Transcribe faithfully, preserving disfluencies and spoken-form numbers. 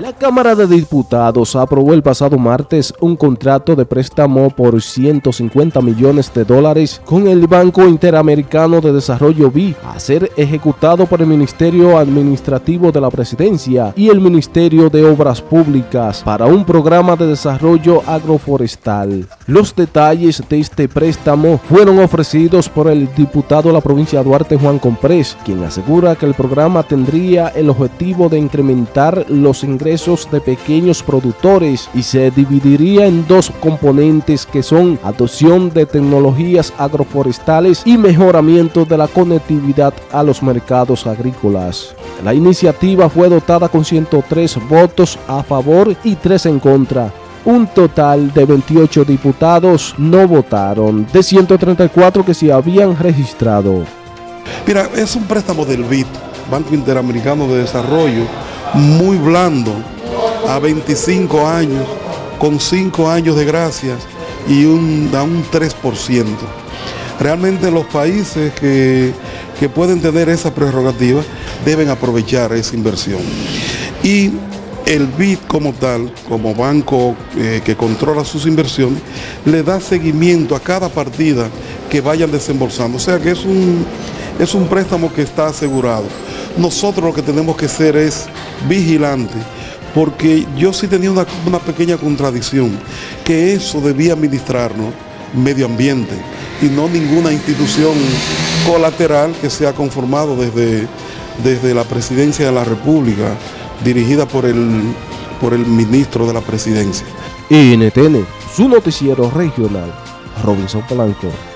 La Cámara de Diputados aprobó el pasado martes un contrato de préstamo por ciento cincuenta millones de dólares con el Banco Interamericano de Desarrollo B I, a ser ejecutado por el Ministerio Administrativo de la Presidencia y el Ministerio de Obras Públicas para un programa de desarrollo agroforestal. Los detalles de este préstamo fueron ofrecidos por el diputado de la provincia de Duarte, Juan Comprés, quien asegura que el programa tendría el objetivo de incrementar los ingresos de pequeños productores y se dividiría en dos componentes, que son adopción de tecnologías agroforestales y mejoramiento de la conectividad a los mercados agrícolas. La iniciativa fue dotada con ciento tres votos a favor y tres en contra. Un total de veintiocho diputados no votaron, de ciento treinta y cuatro que se habían registrado. Mira, es un préstamo del B I D, Banco Interamericano de Desarrollo, muy blando, a veinticinco años, con cinco años de gracias y un, a un tres por ciento. Realmente los países que, que pueden tener esa prerrogativa deben aprovechar esa inversión. Y el B I D como tal, como banco eh, que controla sus inversiones, le da seguimiento a cada partida que vayan desembolsando. O sea que es un, es un préstamo que está asegurado. Nosotros lo que tenemos que ser es vigilantes, porque yo sí tenía una, una pequeña contradicción, que eso debía administrarnos medio ambiente y no ninguna institución colateral que se ha conformado desde, desde la presidencia de la República, dirigida por el, por el ministro de la presidencia. I N T N, su noticiero regional, Robinson Palancar.